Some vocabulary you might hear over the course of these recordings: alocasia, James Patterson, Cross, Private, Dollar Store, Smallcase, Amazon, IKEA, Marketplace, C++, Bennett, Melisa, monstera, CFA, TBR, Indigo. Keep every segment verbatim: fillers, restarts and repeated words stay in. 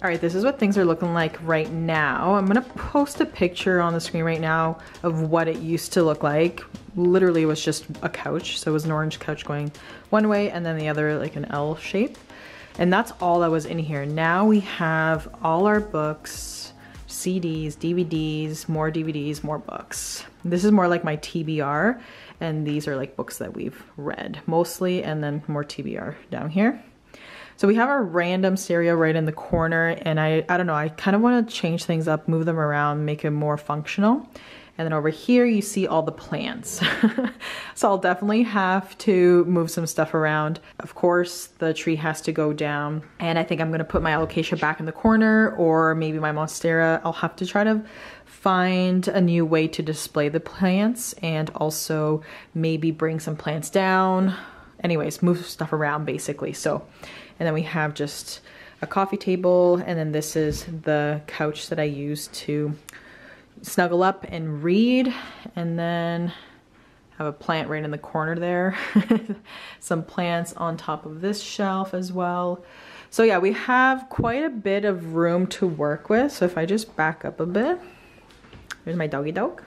All right, this is what things are looking like right now. I'm gonna post a picture on the screen right now of what it used to look like. Literally, it was just a couch. So it was an orange couch going one way and then the other like an L shape. And that's all that was in here. Now we have all our books, C Ds, D V Ds, more D V Ds, more books. This is more like my T B R, and these are like books that we've read mostly, and then more T B R down here. So we have our random stereo right in the corner, and I, I don't know, I kind of want to change things up, move them around, make it more functional. And then over here, you see all the plants. So I'll definitely have to move some stuff around. Of course, the tree has to go down, and I think I'm gonna put my alocasia back in the corner, or maybe my monstera. I'll have to try to find a new way to display the plants, and also maybe bring some plants down. Anyways, move stuff around basically. So, and then we have just a coffee table, and then this is the couch that I use to snuggle up and read, and then have a plant right in the corner there. Some plants on top of this shelf as well. So yeah, we have quite a bit of room to work with. So if I just back up a bit, here's my doggy dog.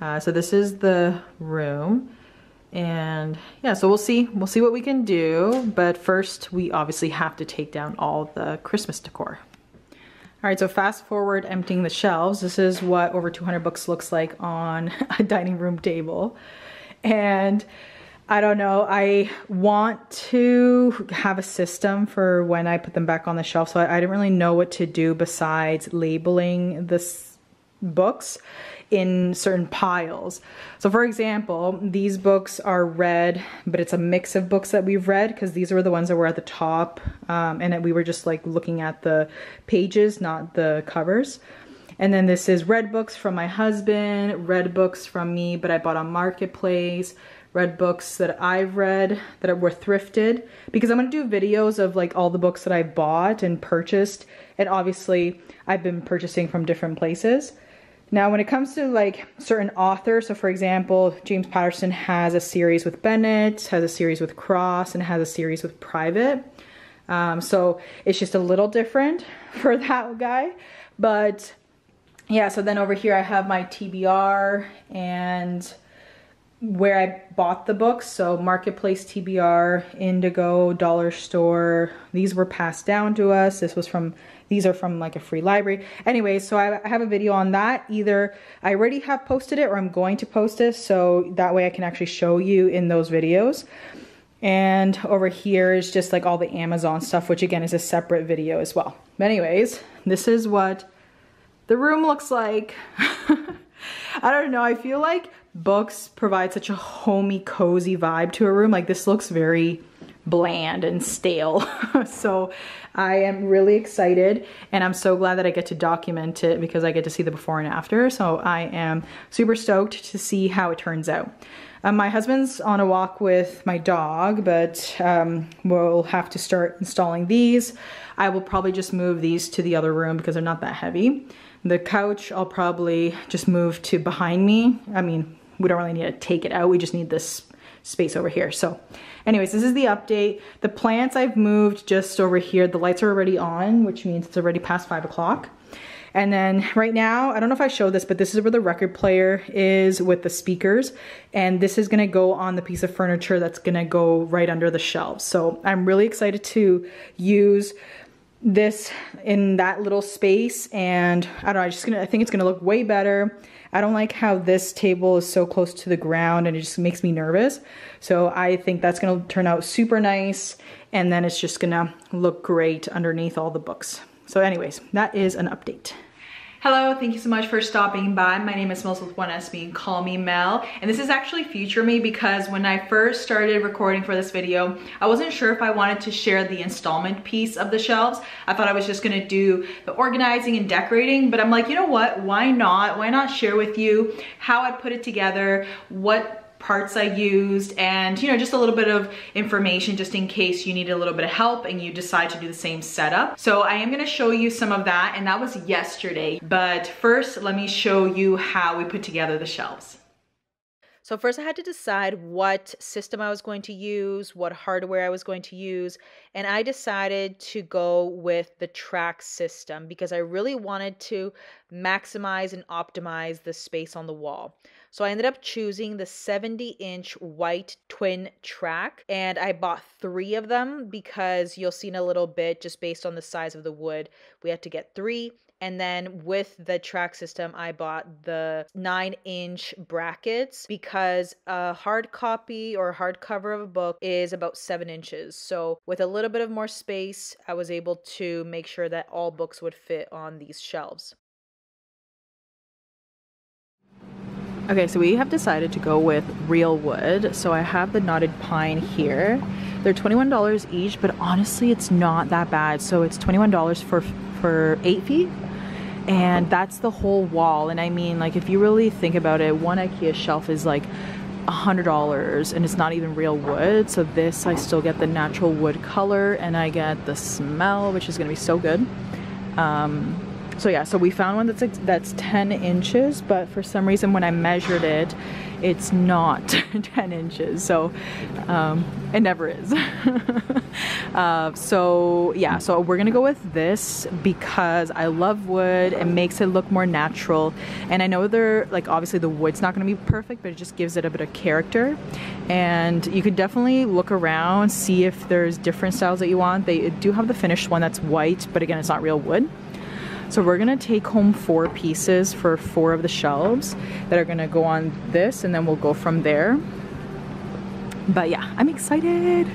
Uh, so this is the room. And yeah, so we'll see. We'll see what we can do. But first, we obviously have to take down all the Christmas decor. All right, so fast forward emptying the shelves. This is what over two hundred books looks like on a dining room table. And I don't know, I want to have a system for when I put them back on the shelf. So I, I didn't really know what to do besides labeling this books in certain piles. So for example, these books are read, but it's a mix of books that we've read, because these were the ones that were at the top, um, and that we were just like looking at the pages, not the covers. And then this is read books from my husband, read books from me, but I bought on Marketplace, read books that I've read that were thrifted, because I'm gonna do videos of like all the books that I bought and purchased. And obviously I've been purchasing from different places. Now, when it comes to like certain authors, so for example, James Patterson has a series with Bennett, has a series with Cross, and has a series with Private. Um, so it's just a little different for that guy. But yeah, so then over here I have my T B R and where I bought the books. So Marketplace T B R, Indigo, Dollar Store. These were passed down to us. This was from, these are from like a free library. Anyway, so I have a video on that. Either I already have posted it or I'm going to post it. So that way I can actually show you in those videos. And over here is just like all the Amazon stuff, which again is a separate video as well. But anyways, this is what the room looks like. I don't know, I feel like books provide such a homey, cozy vibe to a room. Like this looks very bland and stale. So I am really excited, and I'm so glad that I get to document it, because I get to see the before and after. So I am super stoked to see how it turns out. Um, my husband's on a walk with my dog, but um, we'll have to start installing these. I will probably just move these to the other room because they're not that heavy. The couch I'll probably just move to behind me. I mean, we don't really need to take it out. We just need this space over here. So anyways, this is the update. The plants I've moved just over here. The lights are already on, which means it's already past five o'clock. And then right now, I don't know if I showed this, but this is where the record player is with the speakers. And this is gonna go on the piece of furniture that's gonna go right under the shelves. So I'm really excited to use this in that little space. And I don't know, I just gonna, I think it's gonna look way better. I don't like how this table is so close to the ground, and it just makes me nervous. So I think that's gonna turn out super nice. And then it's just gonna look great underneath all the books. So anyways, that is an update. Hello, thank you so much for stopping by. My name is Melisa with one S B, and call me Mel. And this is actually future me, because when I first started recording for this video, I wasn't sure if I wanted to share the installment piece of the shelves. I thought I was just gonna do the organizing and decorating, but I'm like, you know what, why not? Why not share with you how I put it together, what parts I used, and you know, just a little bit of information just in case you need a little bit of help and you decide to do the same setup. So I am gonna show you some of that, and that was yesterday. But first, let me show you how we put together the shelves. So first I had to decide what system I was going to use, what hardware I was going to use, and I decided to go with the track system because I really wanted to maximize and optimize the space on the wall. So I ended up choosing the seventy inch white twin track, and I bought three of them because you'll see in a little bit, just based on the size of the wood, we had to get three. And then with the track system, I bought the nine inch brackets because a hard copy or hardcover of a book is about seven inches. So with a little bit of more space, I was able to make sure that all books would fit on these shelves. Okay, so we have decided to go with real wood. So I have the knotted pine here. They're twenty-one dollars each, but honestly, it's not that bad. So it's twenty-one dollars for, for eight feet. And that's the whole wall. And I mean, like, if you really think about it, one IKEA shelf is like a hundred dollars, and it's not even real wood. So this, I still get the natural wood color, and I get the smell, which is gonna be so good. Um, So yeah, so we found one that's like, that's ten inches, but for some reason when I measured it, it's not ten inches. So um, it never is. uh, so yeah, so we're gonna go with this because I love wood. It makes it look more natural. And I know they're like, obviously the wood's not gonna be perfect, but it just gives it a bit of character. And you can definitely look around, see if there's different styles that you want. They do have the finished one that's white, but again, it's not real wood. So we're gonna take home four pieces for four of the shelves that are gonna go on this, and then we'll go from there. But yeah, I'm excited.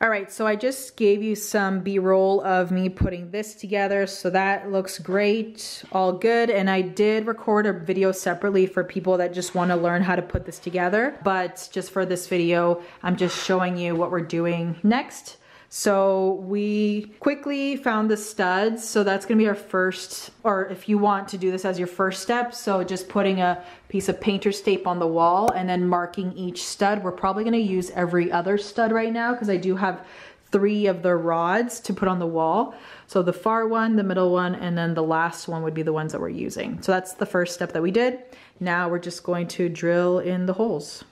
All right, so I just gave you some B-roll of me putting this together. So that looks great, all good. And I did record a video separately for people that just wanna learn how to put this together. But just for this video, I'm just showing you what we're doing next. So we quickly found the studs. So that's gonna be our first, or if you want to do this as your first step, so just putting a piece of painter's tape on the wall and then marking each stud. We're probably gonna use every other stud right now because I do have three of the rods to put on the wall. So the far one, the middle one, and then the last one would be the ones that we're using. So that's the first step that we did. Now we're just going to drill in the holes.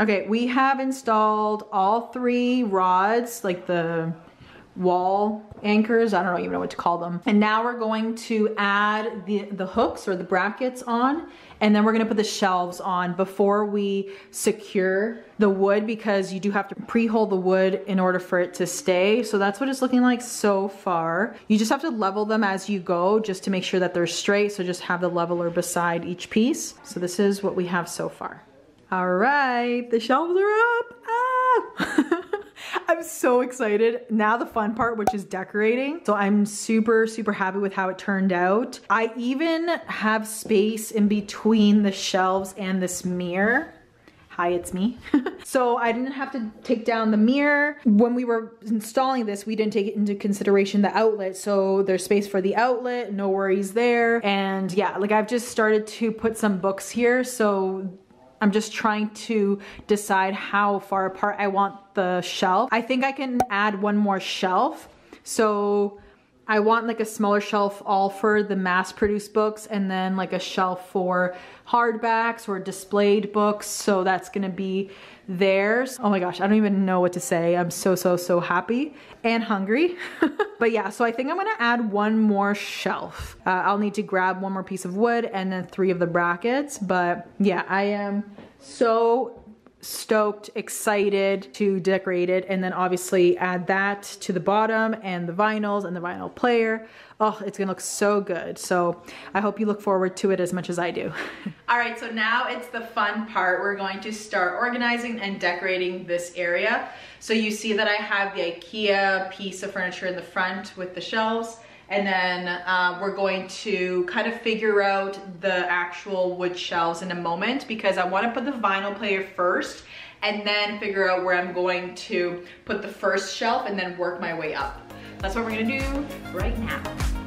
Okay, we have installed all three rods, like the wall anchors, I don't even know what to call them. And now we're going to add the, the hooks or the brackets on, and then we're gonna put the shelves on before we secure the wood, because you do have to pre-hold the wood in order for it to stay. So that's what it's looking like so far. You just have to level them as you go just to make sure that they're straight. So just have the leveler beside each piece. So this is what we have so far. All right, the shelves are up. Ah! I'm so excited. Now the fun part, which is decorating. So I'm super, super happy with how it turned out. I even have space in between the shelves and this mirror. Hi, it's me. So I didn't have to take down the mirror. When we were installing this, we didn't take into consideration the outlet. So there's space for the outlet, no worries there. And yeah, like I've just started to put some books here. So I'm just trying to decide how far apart I want the shelf. I think I can add one more shelf. So I want like a smaller shelf all for the mass-produced books, and then like a shelf for hardbacks or displayed books. So that's gonna be theirs. Oh my gosh, I don't even know what to say. I'm so, so, so happy and hungry. But yeah, so I think I'm gonna add one more shelf. Uh, I'll need to grab one more piece of wood and then three of the brackets. But yeah, I am so stoked, excited to decorate it, and then obviously add that to the bottom and the vinyls and the vinyl player. Oh, it's gonna look so good. So I hope you look forward to it as much as I do. All right, so now it's the fun part. We're going to start organizing and decorating this area. So you see that I have the IKEA piece of furniture in the front with the shelves, And then uh, we're going to kind of figure out the actual wood shelves in a moment, because I want to put the vinyl player first and then figure out where I'm going to put the first shelf and then work my way up. That's what we're gonna do right now.